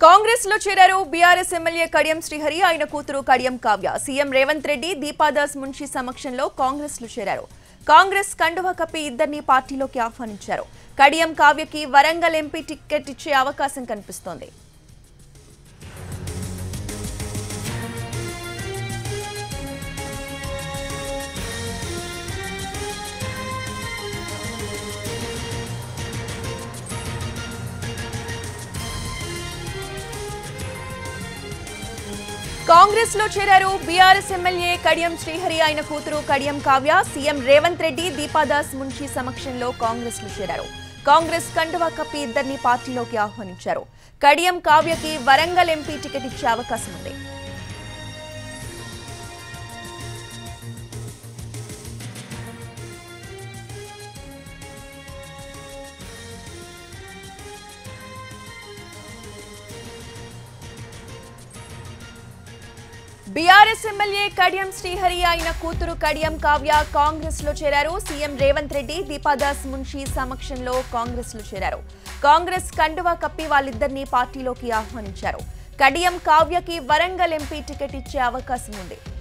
कांग्रेस लो चेरारू BRS MLA Kadiyam Srihari आयन कूतुरु कड़ियम काव्य सीएम रेवंत रेड्डी दीपादास मुंशी समक्षंलो कांग्रेस लो चेरारू कांग्रेस कंडुवा कप्पि इद्दर्नी पार्टीलोकी आह्वानिंचारू कड़ियम काव्यकी वरंगल एंपी टिक्केट इच्चे अवकाशं कनिपिस्तोंदी। कांग्रेस लो चेरारू बीआरएस एम्मेल्ये कड़ियम श्रीहरि आयन कूतुरु कड़ियम काव्य सीएम रेवंत रेड्डी दीपादास मुंशी समक्षंलो कांग्रेस लो चेरारू कांग्रेस कंडुवा कप्पि इद्दर्नी पार्टीलोकी आह्वानिंचारू कड़ियम काव्यकी वरंगल एंपी टिकेट इच्चे अवकाशं उंदी। बीआरएस एम्मेल्ये कड़ियम श्रीहरि आयन कूतुरु कड़ियम काव्य कांग्रेस लो चेरारू सीएम रेवंत रेड्डी दीपादास मुंशी समक्षंलो कांग्रेस लो चेरारू कांग्रेस कंडुवा कप्पि वाळ्ळिद्दर्नी पार्टीलोकी आह्वानिंचारू कड़ियम काव्यकी वरंगल एंपी टिकेट इच्चे अवकाशं उंदी।